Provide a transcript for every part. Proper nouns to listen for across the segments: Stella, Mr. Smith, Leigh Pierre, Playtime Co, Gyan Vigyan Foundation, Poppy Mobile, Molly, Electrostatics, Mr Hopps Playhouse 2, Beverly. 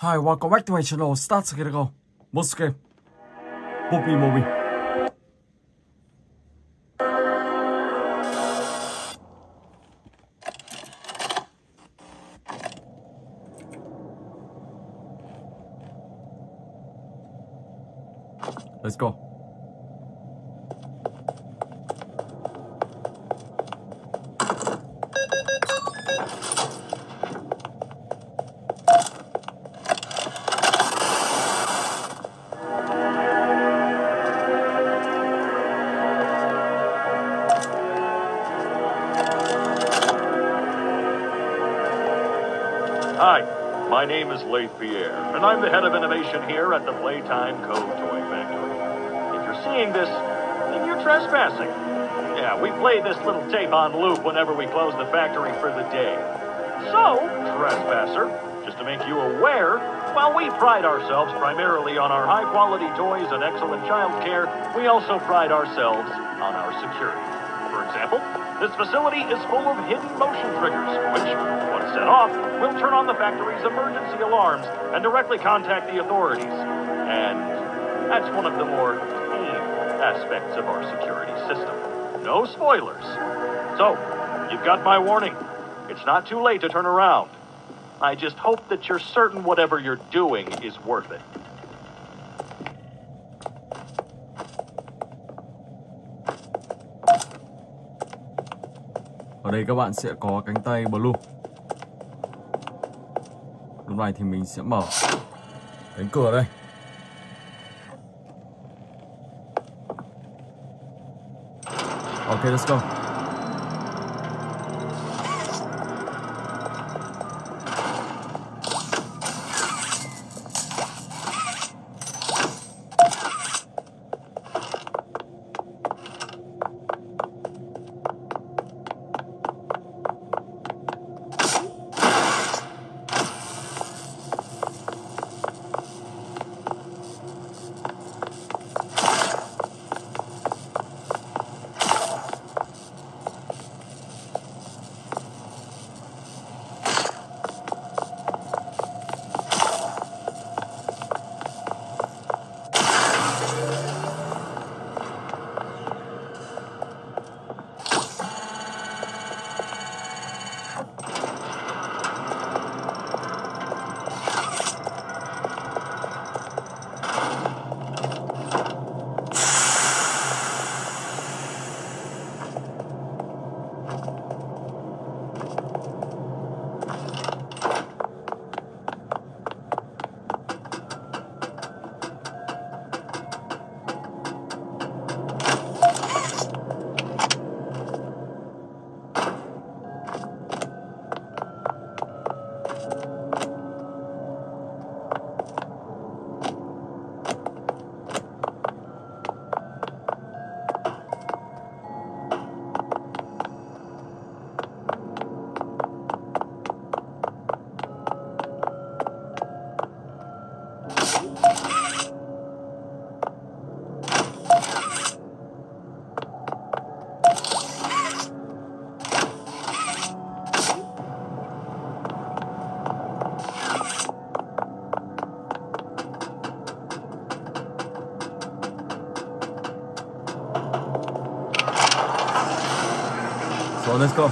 Hi, welcome back to my channel. Start to get a go. Most game. Poppy Mobile. Let's go. My name is Leigh Pierre, and I'm the head of innovation here at the Playtime Co Toy Factory. If you're seeing this, then you're trespassing. Yeah, we play this little tape on loop whenever we close the factory for the day. So, trespasser, just to make you aware, while we pride ourselves primarily on our high-quality toys and excellent childcare, we also pride ourselves on our security. For example, this facility is full of hidden motion triggers, which, once set off, will turn on the factory's emergency alarms and directly contact the authorities. And that's one of the more key aspects of our security system. No spoilers. So, you've got my warning. It's not too late to turn around. I just hope that you're certain whatever you're doing is worth it. Ở đây các bạn sẽ có cánh tay blue. Lúc này thì mình sẽ mở cánh cửa đây. Ok, let's go. So let's go.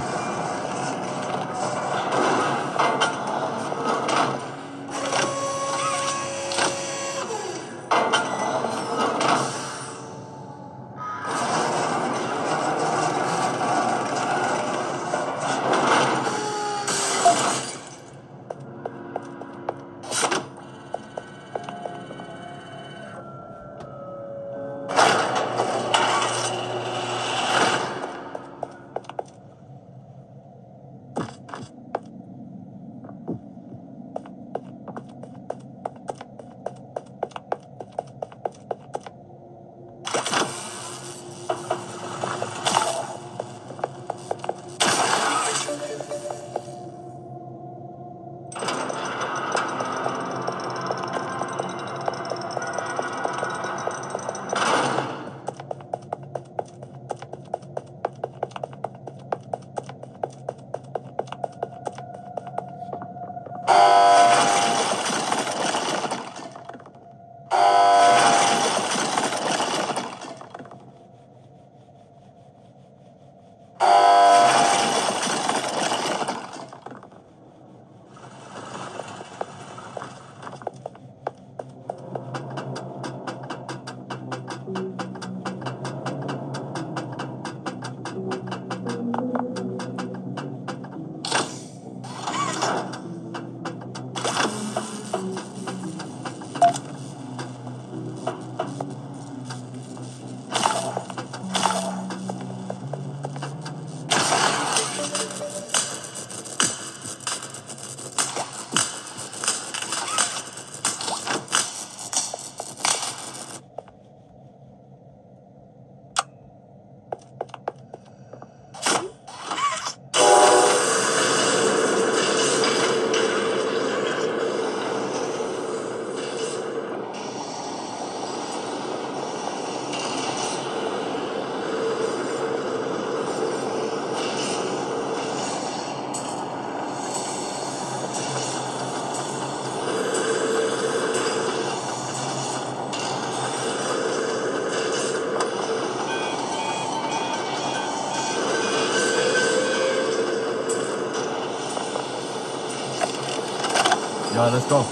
Yeah, let's go.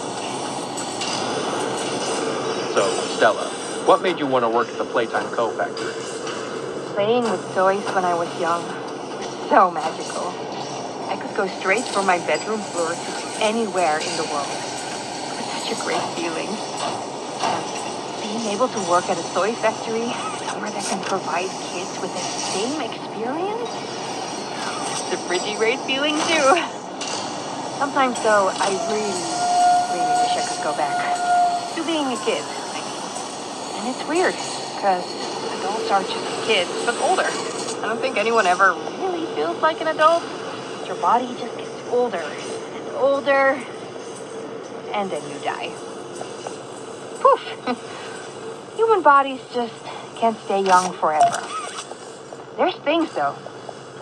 So, Stella, what made you want to work at the Playtime Co factory? Playing with toys when I was young was so magical. I could go straight from my bedroom floor to anywhere in the world. It was such a great feeling. Being able to work at a toy factory, somewhere that can provide kids with the same experience, it's a pretty great feeling too. Sometimes though, I really wish I could go back to being a kid. And it's weird, because adults aren't just kids, but older. I don't think anyone ever really feels like an adult. Your body just gets older and older, and then you die. Poof! Human bodies just can't stay young forever. There's things though,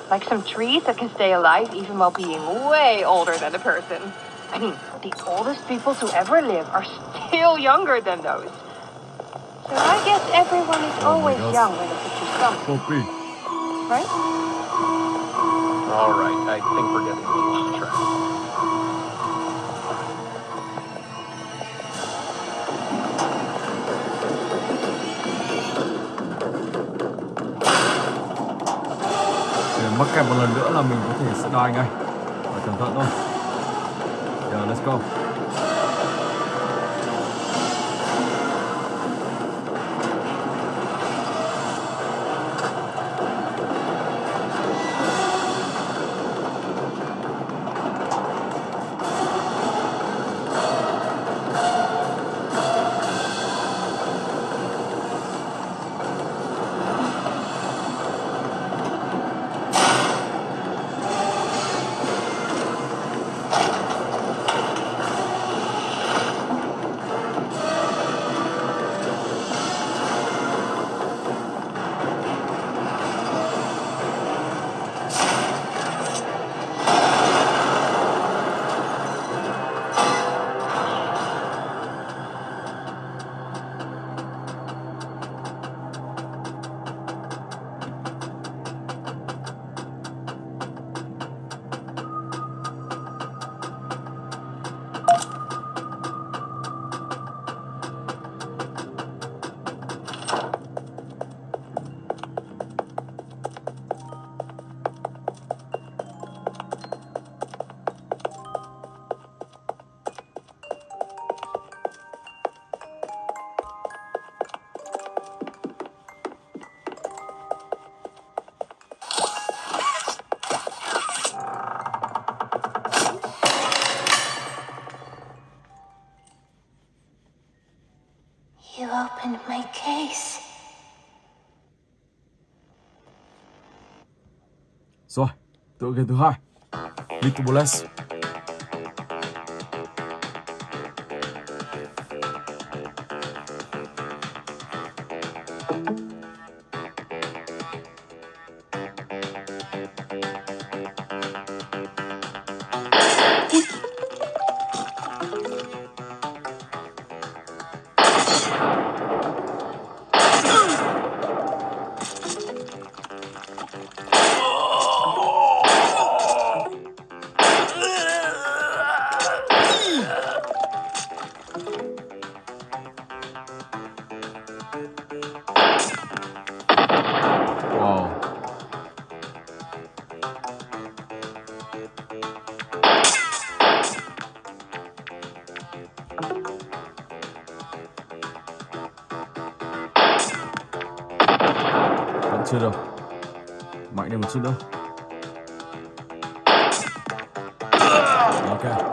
like some trees that can stay alive even while being way older than a person. I mean, the oldest people to ever live are still younger than those. So I guess everyone is always young when the pictures come. Poppy. Right? All right, I think we're getting a little off track. Để mắc kẹt một lần nữa là mình có thể slide ngay. Phải cẩn thận thôi. Yeah, let's go. Rồi, tựa game thứ hai, Mr. Smith. Chưa đâu, mạnh lên một chút nữa. Ok.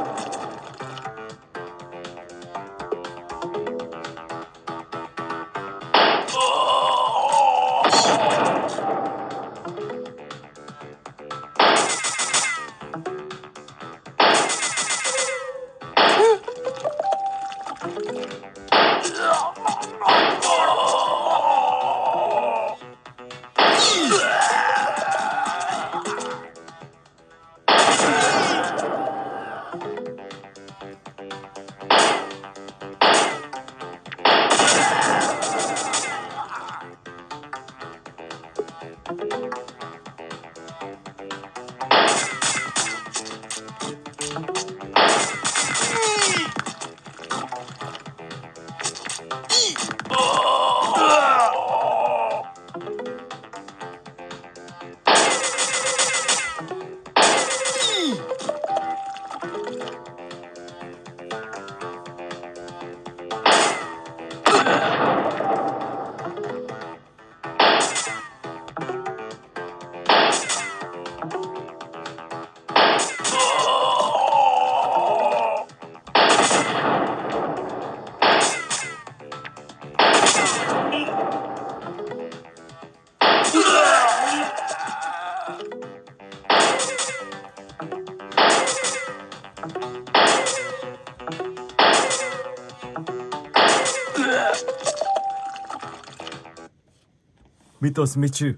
Mr. Smith.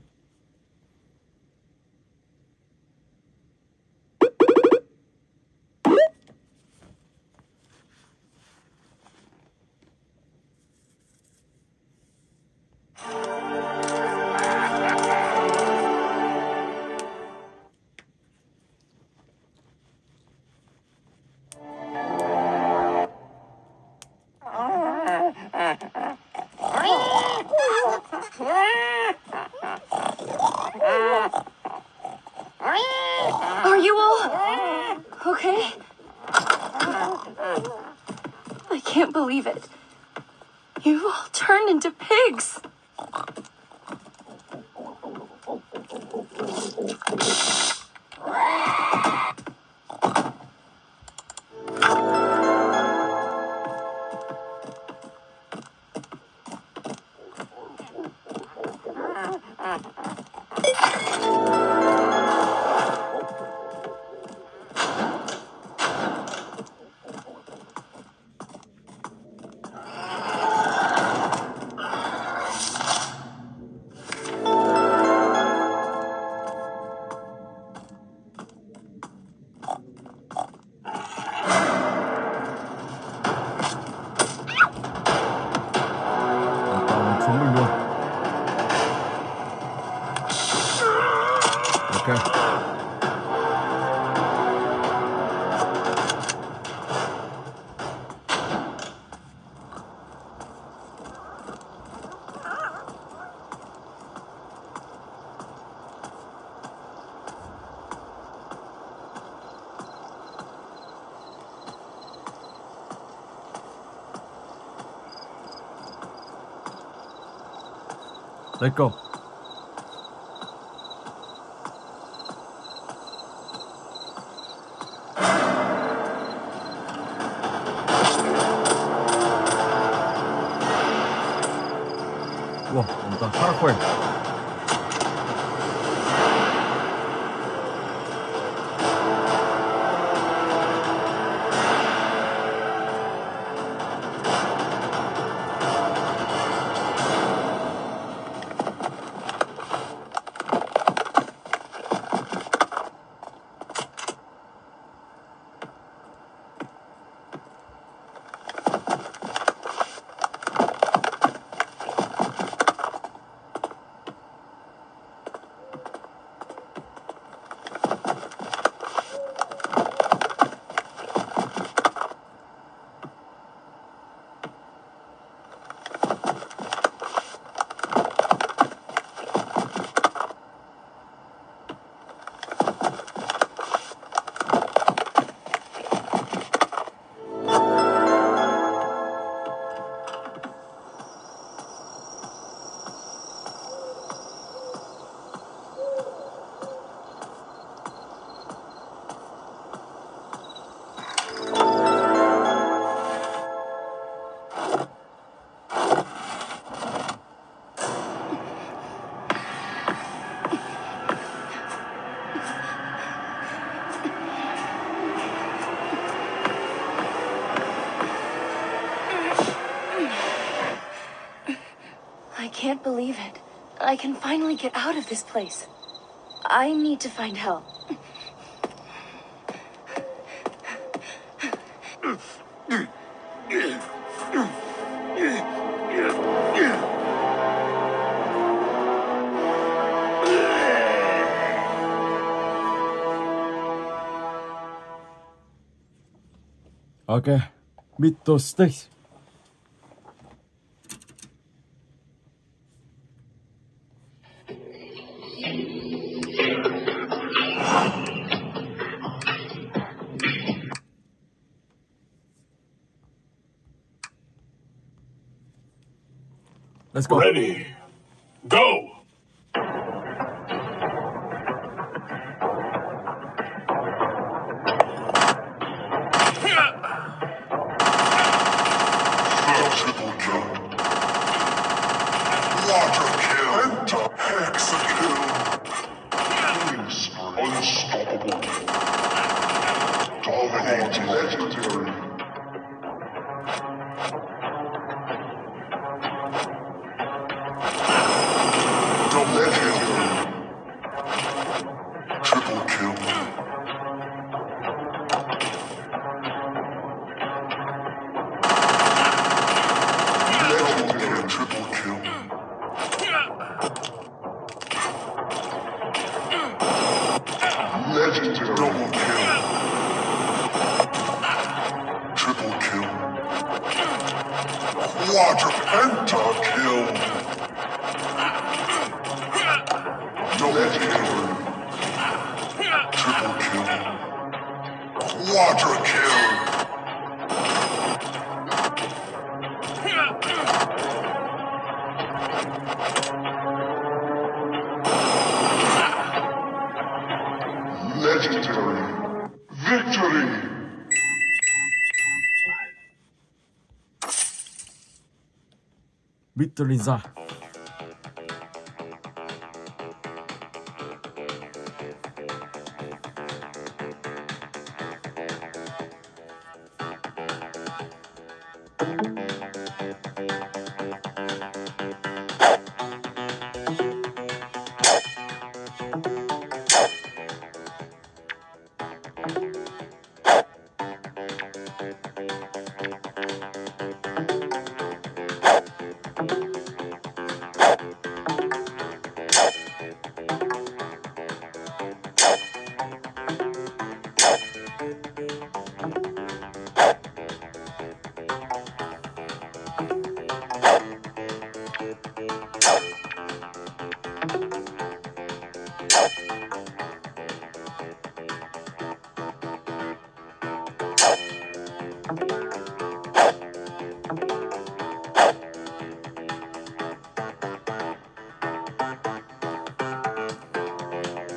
Let go. Wow, I'm done halfway. I can't believe it. I can finally get out of this place. I need to find help. Okay, meet those sticks. Let's go. Ready, go! Multiple jump. Water kill. And a hex kill. Unstoppable. Dominating legendary. quadrant and I've killed. Double kill. Triple kill. Quadra kill. Victory za.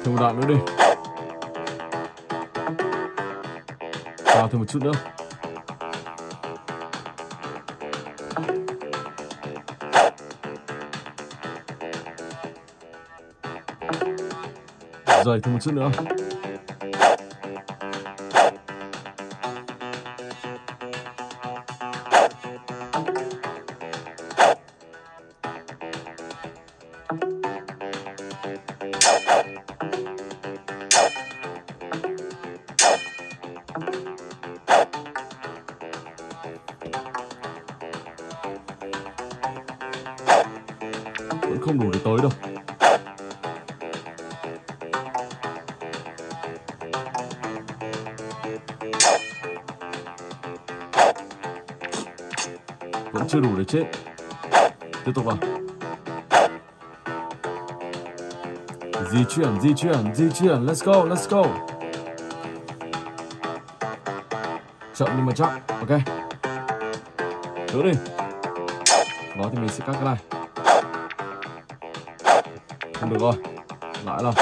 Thêm một đoạn nữa đi. Vào thêm một chút nữa. Rồi thêm một chút nữa. Không đủ để tới đâu. Vẫn chưa đủ để chết. Tiếp tục vào. Di chuyển. Let's go. Chậm nhưng mà chắc. Ok. Thử đi. Đó thì mình sẽ cắt cái này. Không được rồi, lại rồi.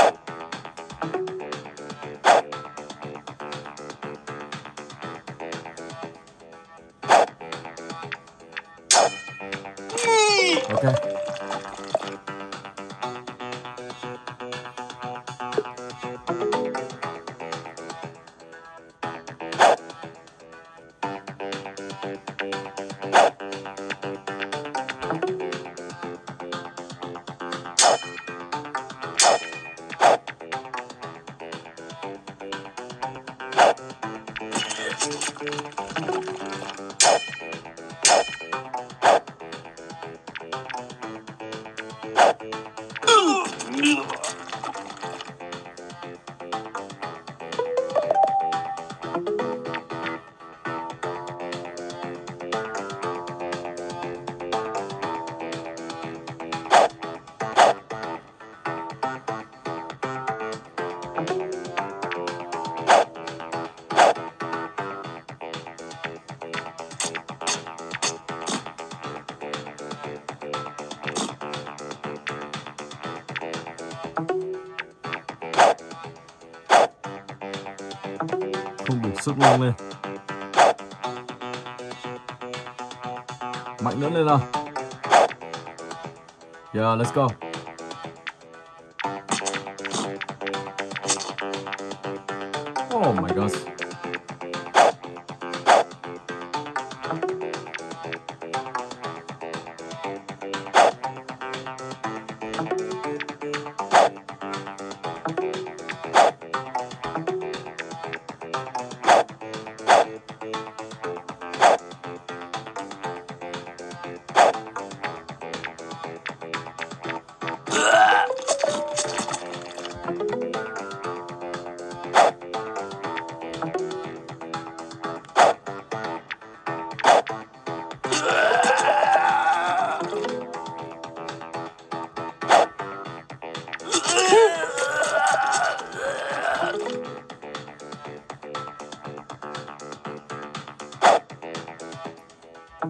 Ok. Sức nâng lên. Mạnh nữa lên nào. Yeah, let's go. Oh my gosh. Oh,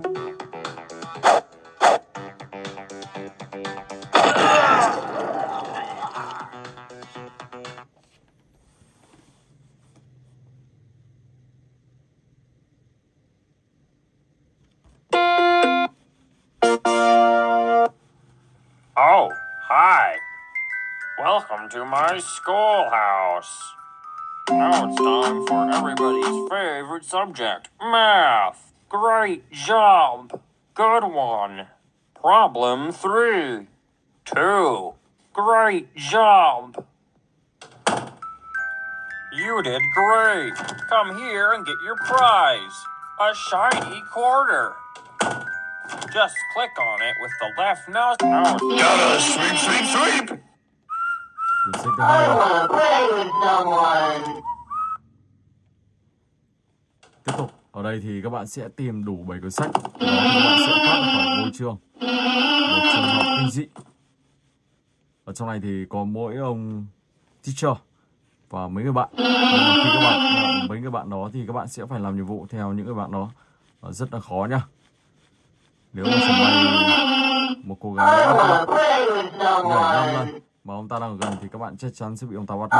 hi. Welcome to my schoolhouse. Now it's time for everybody's favorite subject, math. Great job. Good one. Problem 3. 2. Great job. You did great. Come here and get your prize. A shiny quarter. Just click on it with the left mouse. Now gotta sweep, sweep, sweep. I wanna play with someone. Tiếp tục, ở đây thì các bạn sẽ tìm đủ 7 cuốn sách. Các bạn sẽ thoát khỏi một trường học kinh dị. Ở trong này thì có mỗi ông teacher và mấy người bạn. Khi các bạn làm mấy người bạn đó thì các bạn sẽ phải làm nhiệm vụ theo những người bạn đó. Rất là khó nhá. Nếu mà chẳng may một cô gái đã nhảy 5 lần mà ông ta đang gần thì các bạn chắc chắn sẽ bị ông ta bắt mất.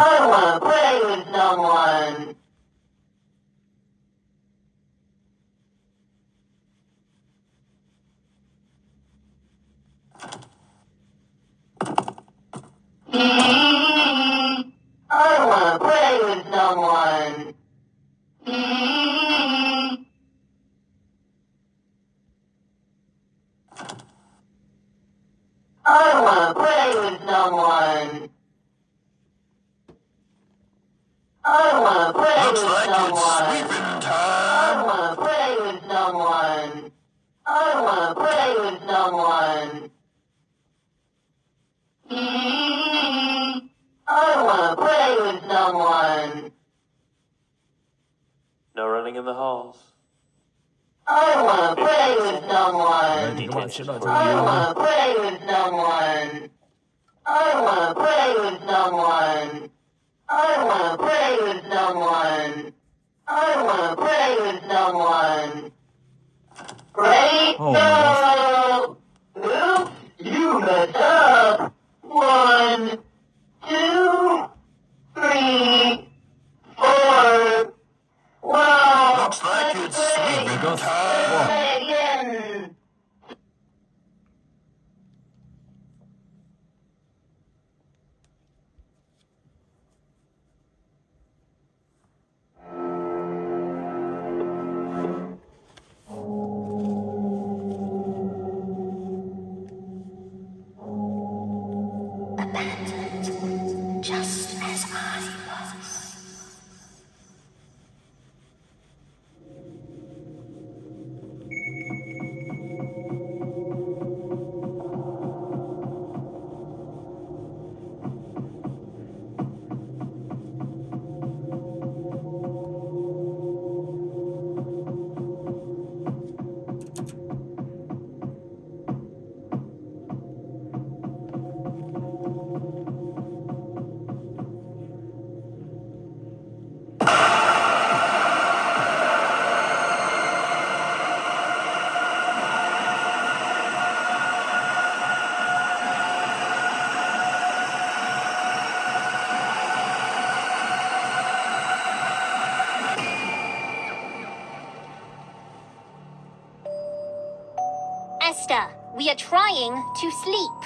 We are trying to sleep.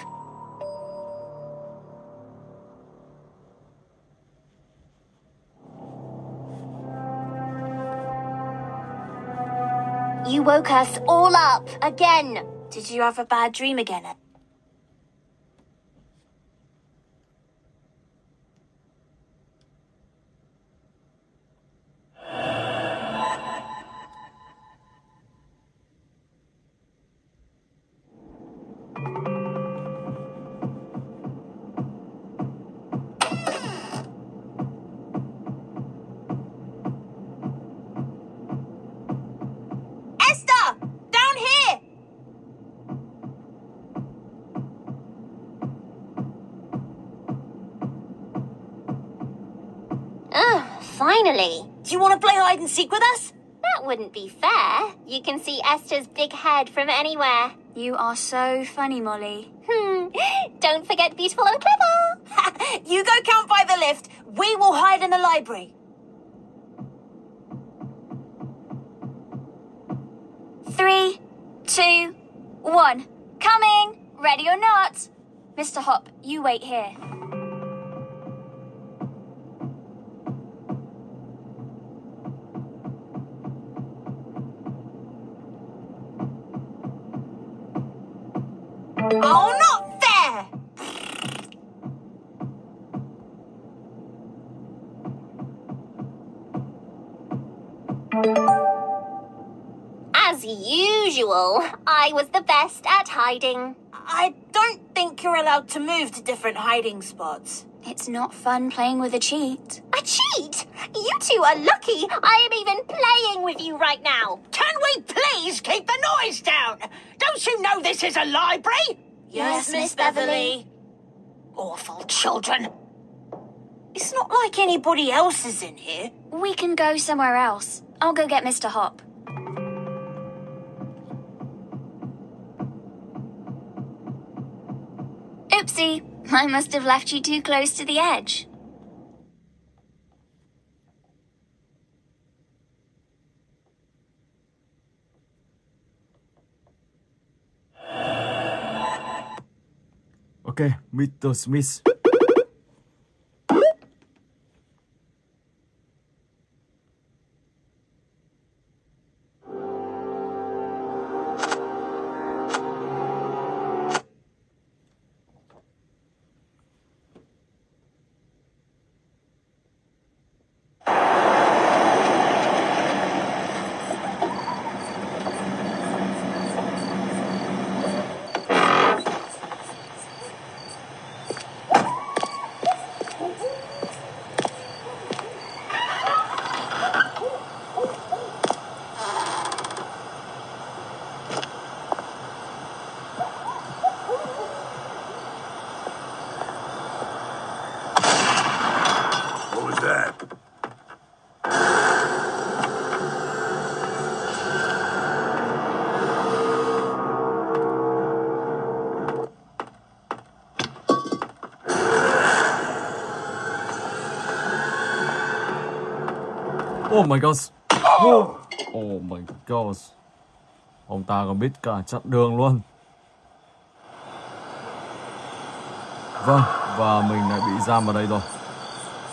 You woke us all up again. Did you have a bad dream again? Do you want to play hide and seek with us? That That wouldn't be fair. You can see Esther's big head from anywhere. You are so funny, Molly. Don't forget beautiful and clever. You go count by the lift. We will hide in the library. Three, two, one. Coming! Ready or not? Mr. Hop, you wait here. Oh, not fair! As usual, I was the best at hiding. I don't think you're allowed to move to different hiding spots. It's not fun playing with a cheat. A cheat? You two are lucky I am even playing with you right now. Can we please keep the noise down? Don't you know this is a library? Yes, Miss Beverly. Awful children. It's not like anybody else is in here. We can go somewhere else. I'll go get Mr. Hop. Oopsie, I must have left you too close to the edge. Okay, Mr. Smith. Oh my gosh. Oh my gosh. Ông ta còn biết cả chặn đường luôn. Vâng, và mình lại bị giam vào đây rồi.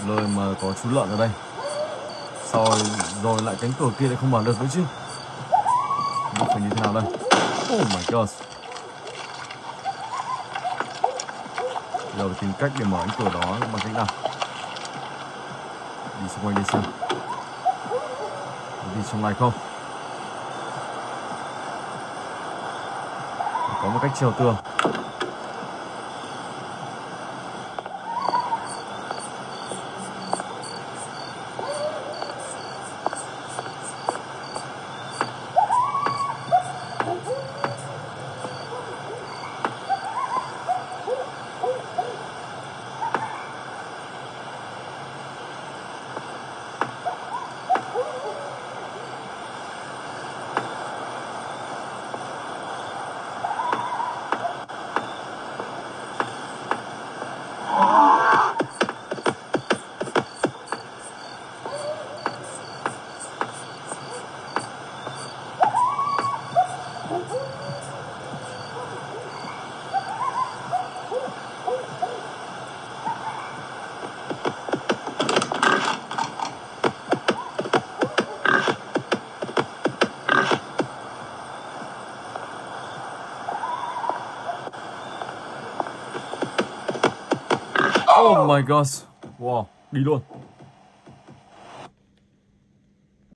Nơi mà có chú lợn ở đây. Sau rồi lại cánh cửa kia lại không mở được nữa chứ. Nó phải như thế nào đây? Oh my gosh. Giờ phải tìm cách để mở cánh cửa đó bằng cách nào? Đi xung quanh đi xem. Đi trong này không? Có một cách trèo tường. Oh my gosh. Wow, đi luôn.